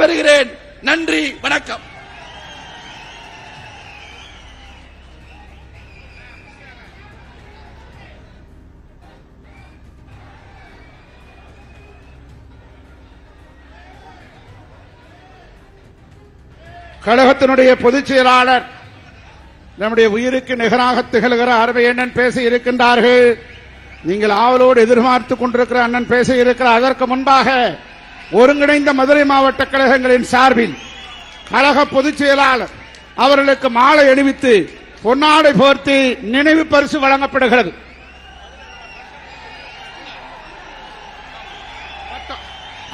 விடைபெறுகிறேன். நன்றி, வணக்கம். கழகத்தினுடைய பொதுச் செயலாளர் நம்முடைய உயிருக்கு நிகராக திகழ்கிற அருமை அண்ணன் பேச இருக்கின்றார்கள். நீங்கள் ஆவலோடு எதிர்பார்த்துக் கொண்டிருக்கிற அண்ணன் பேச இருக்கிறார். அதற்கு முன்பாக ஒருங்கிணைந்த மதுரை மாவட்ட கழகங்களின் சார்பில் கழக பொதுச் செயலாளர் அவர்களுக்கு மாலை அணிவித்து பொன்னாடை போர்த்தி நினைவு பரிசு வழங்கப்படுகிறது.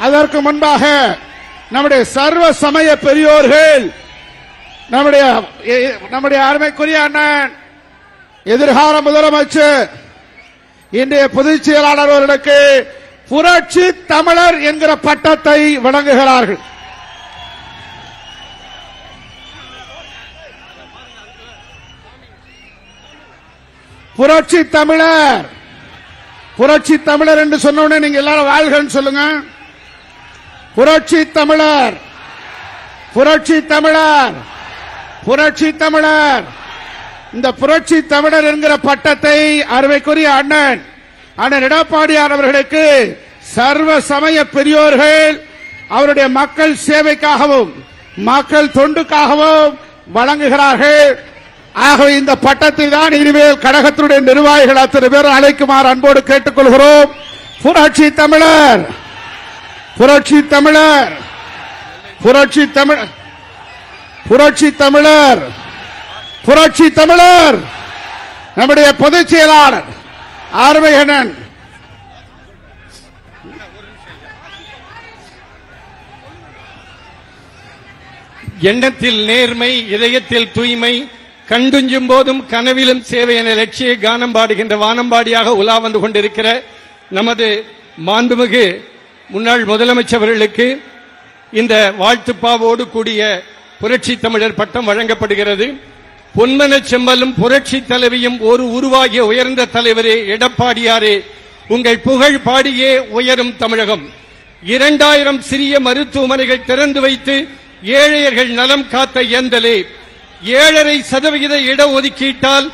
அதற்கு முன்பாக நம்முடைய சர்வ சமய பெரியோர்கள், நம்முடைய அருமைக்குரிய அண்ணன் எதிர்கால முதலமைச்சர் இன்றைய பொதுச் செயலாளர் அவர்களுக்கு புரட்சி தமிழர் என்கிற பட்டத்தை வழங்குகிறார்கள். புரட்சி தமிழர் என்று சொன்ன உடனே நீங்க எல்லாரும் வாழ்கன்னு சொல்லுங்க. புரட்சி தமிழர் இந்த புரட்சி தமிழர் என்கிற பட்டத்தை அருமைக்குரிய அண்ணன் எடப்பாடியார் அவர்களுக்கு சர்வ சமய பெரியோர்கள் அவருடைய மக்கள் சேவைக்காகவும் மக்கள் தொண்டுக்காகவும் வழங்குகிறார்கள். ஆகவே இந்த பட்டத்தை தான் இனிமேல் கழகத்தினுடைய நிர்வாகிகள் அத்தனை பேர் அழைக்குமாறு அன்போடு கேட்டுக்கொள்கிறோம். புரட்சி தமிழர் நம்முடைய பொதுச் செயலாளர் ஆர்வையனன் எண்ணத்தில் நேர்மை, இதயத்தில் தூய்மை, கண்டுஞ்சும் போதும் கனவிலும் சேவை என லட்சிய கானம் பாடுகின்ற வானம்பாடியாக உலா வந்து கொண்டிருக்கிற நமது மாண்புமிகு முன்னாள் முதலமைச்சர்களுக்கு இந்த வாழ்த்துப்பாவோடு கூடிய புரட்சி தமிழர் பட்டம் வழங்கப்படுகிறது. பொன்மன செம்மலும் புரட்சி தலைவியும் ஒரு உருவாகிய உயர்ந்த தலைவரே எடப்பாடியாரே, உங்கள் புகழ் பாடியே உயரும் தமிழகம். 2000 சிறிய மருத்துவமனைகள் திறந்து வைத்து ஏழையர்கள் நலம் காத்த ஏந்தலே, 7.5% இடஒதுக்கீட்டால்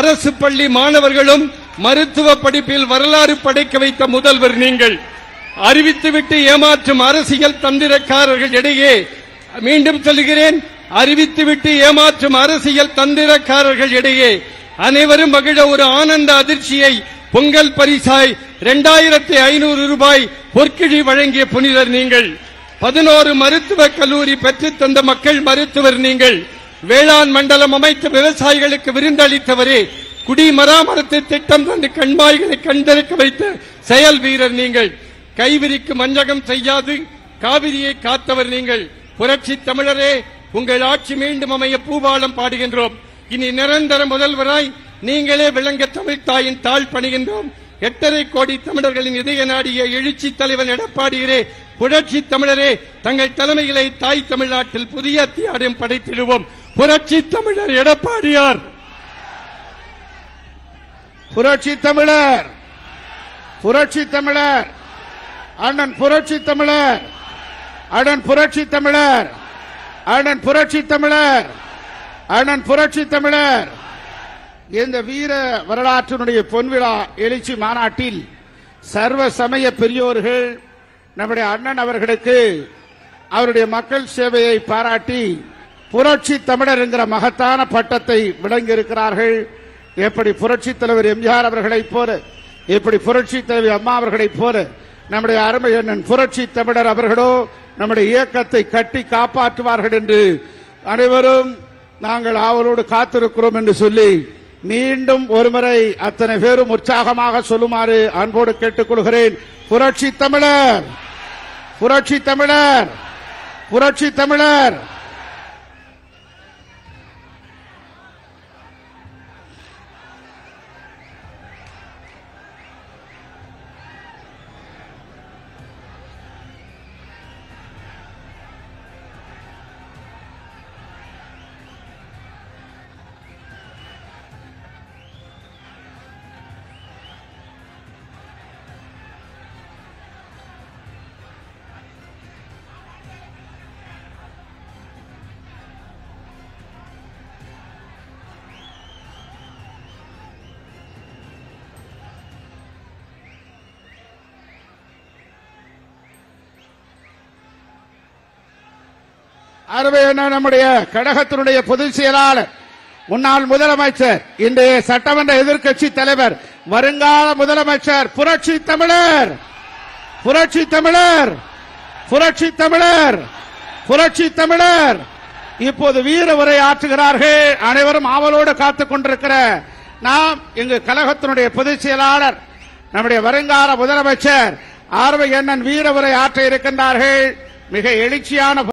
அரசு பள்ளி மாணவர்களும் மருத்துவ படிப்பில் வரலாறு படைக்க வைத்த முதல்வர் நீங்கள். அறிவித்துவிட்டு ஏமாற்றும் அரசியல் தந்திரக்காரர்கள் இடையே, மீண்டும் சொல்கிறேன், அறிவித்துவிட்டு ஏமாற்றும் அரசியல் தந்திரக்காரர்கள் இடையே அனைவரும் மகிழ ஒரு ஆனந்த அதிர்ச்சியை பொங்கல் பரிசாய் ₹2,500 பொற்கிழி வழங்கிய புனிதர் நீங்கள். 11 மருத்துவக் கல்லூரி பெற்றுத் தந்த மக்கள் மருத்துவர் நீங்கள். வேளாண் மண்டலம் அமைத்து விவசாயிகளுக்கு விருந்தளித்தவரே, குடிமராமத்து திட்டம் தந்து கண்மாய்களை கண்திறக்க வைத்த செயல் வீரர் நீங்கள். கைவிரிக்கு மஞ்சகம் செய்யாது காவிரியை காத்தவர் நீங்கள். புரட்சி தமிழரே, உங்கள் ஆட்சி மீண்டும் அமைய பூபாலம் பாடுகின்றோம். இனி நிரந்தர முதல்வராய் நீங்களே விளங்க தமிழ் தாயின் தாழ் பணிகின்றோம். 8.5 கோடி தமிழர்களின் இதய நாடிய எழுச்சி தலைவர் எடப்பாடியரே, புரட்சி தமிழரே, தங்கள் தலைமையிலே தாய் தமிழ்நாட்டில் புதிய அத்தியாயம் படைத்திடுவோம். புரட்சி தமிழர் எடப்பாடியார். புரட்சி தமிழர் அண்ணன் புரட்சி தமிழர் இந்த வீர வரலாற்றினுடைய பொன்விழா எழுச்சி மாநாட்டில் சர்வ சமய பெரியோர்கள் நம்முடைய அண்ணன் அவர்களுக்கு அவருடைய மக்கள் சேவையை பாராட்டி புரட்சி தமிழர் என்கிற மகத்தான பட்டத்தை விளங்கியிருக்கிறார்கள். எப்படி புரட்சி தலைவர் எம்ஜிஆர் அவர்களைப் போல, எப்படி புரட்சி தலைவர் அம்மா அவர்களைப் போல நம்முடைய அருமை அண்ணன் புரட்சி தமிழர் அவர்களோ நம்முடைய இயக்கத்தை கட்டி காப்பாற்றுவார்கள் என்று அனைவரும் நாங்கள் ஆவலோடு காத்திருக்கிறோம் என்று சொல்லி மீண்டும் ஒருமுறை அத்தனை பேரும் உற்சாகமாக சொல்லுமாறு அன்போடு கேட்டுக்கொள்கிறேன். புரட்சி தமிழர் அருமையான நம்முடைய கழகத்தினுடைய பொதுச் செயலாளர், முன்னாள் முதலமைச்சர், இன்றைய சட்டமன்ற எதிர்க்கட்சி தலைவர், வருங்கால முதலமைச்சர், புரட்சி தமிழர், புரட்சி தமிழர், புரட்சி தமிழர், புரட்சி தமிழர் இப்போது வீர உரை ஆற்றுகிறார்கள். அனைவரும் ஆவலோடு காத்துக் கொண்டிருக்கிற நாம் இங்கு கழகத்தினுடைய பொதுச் செயலாளர், நம்முடைய வருங்கால முதலமைச்சர் ஆர்வை அண்ணன் வீர உரை ஆற்ற இருக்கின்றார்கள். மிக எழுச்சியான